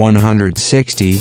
160, 160,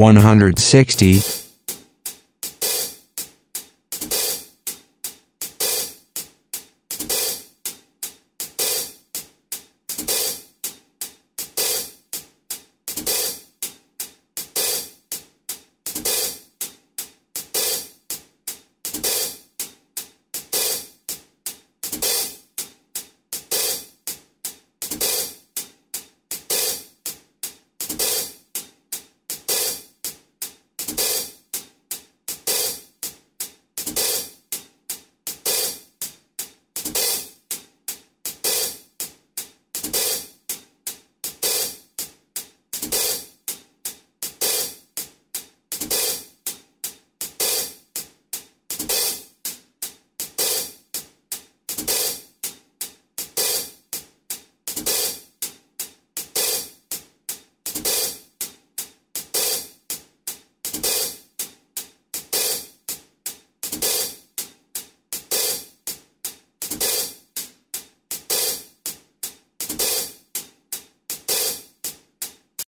160